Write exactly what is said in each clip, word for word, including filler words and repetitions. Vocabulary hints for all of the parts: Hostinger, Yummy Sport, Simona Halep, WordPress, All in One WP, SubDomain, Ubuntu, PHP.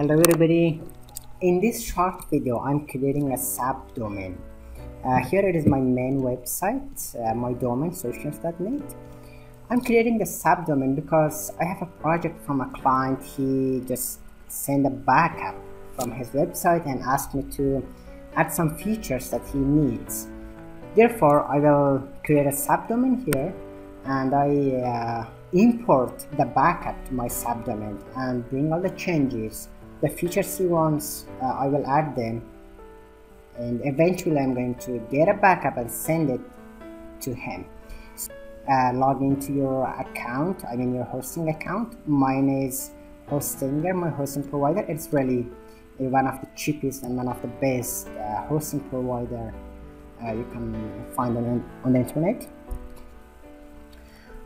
Hello everybody, in this short video I'm creating a subdomain. Uh, here it is my main website, uh, my domain solutions dot net. I'm creating a subdomain because I have a project from a client. He just sent a backup from his website and asked me to add some features that he needs. Therefore I will create a subdomain here and I uh, import the backup to my subdomain and bring all the changes, the features he wants. uh, I will add them, and eventually I'm going to get a backup and send it to him. Uh, log into your account, I mean your hosting account. Mine is Hostinger, my hosting provider. It's really one of the cheapest and one of the best uh, hosting provider uh, you can find on, on the internet.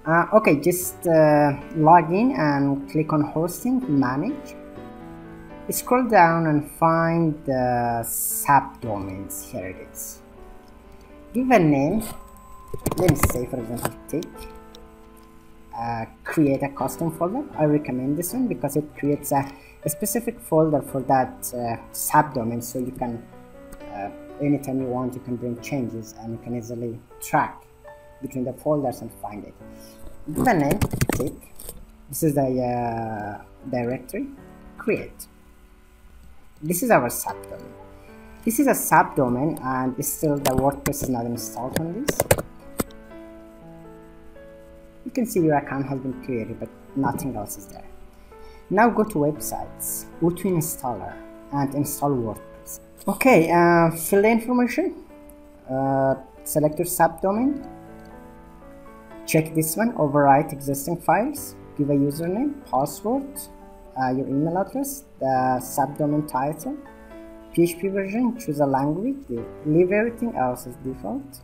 Uh, okay, just uh, log in and click on hosting, manage. Scroll down and find the subdomains. Here it is. Give a name. Let me say, for example, tick. Uh, create a custom folder. I recommend this one because it creates a, a specific folder for that uh, subdomain, so you can uh, anytime you want you can bring changes and you can easily track between the folders and find it. Give a name, tick. This is the uh, directory. Create. This is our subdomain. This is a subdomain, and it's still the WordPress is not installed on this. You can see your account has been created, but nothing else is there. Now go to websites, Ubuntu installer, and install WordPress. Okay, uh, fill the information. Uh, select your subdomain. Check this one, overwrite existing files, give a username, password, uh, your email address, the subdomain title, P H P version, choose a language, leave everything else as default,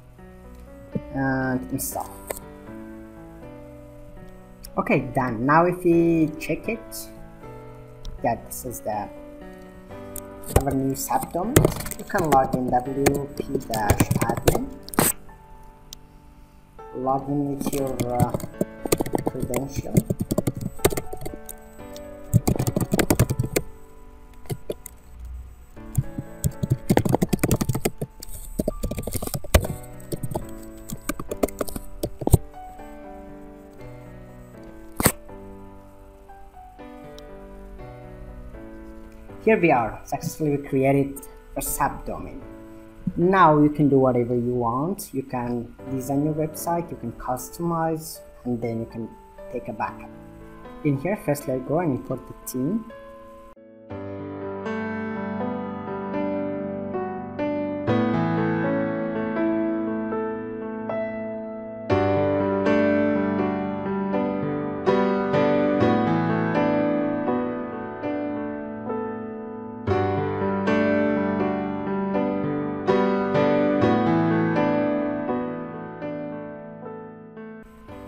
and install. Okay, done. Now if we check it, yeah, this is the our new subdomain. You can log in w p dash admin. Log in with your uh, credential. Here we are, successfully created a subdomain. Now you can do whatever you want. You can design your website, you can customize, and then you can take a backup. In here, first let's go and import the theme.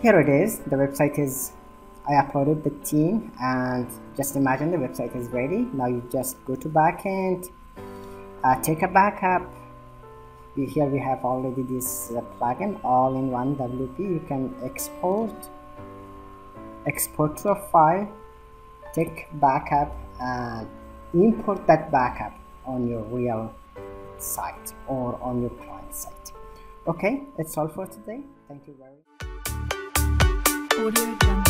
Here it is, the website is, I uploaded the theme, and just imagine the website is ready. Now you just go to backend, uh, take a backup. You, here we have already this uh, plugin, All in One W P. You can export, export to a file, take backup, and import that backup on your real site or on your client site. Okay, that's all for today. Thank you very much. Audio Jungle.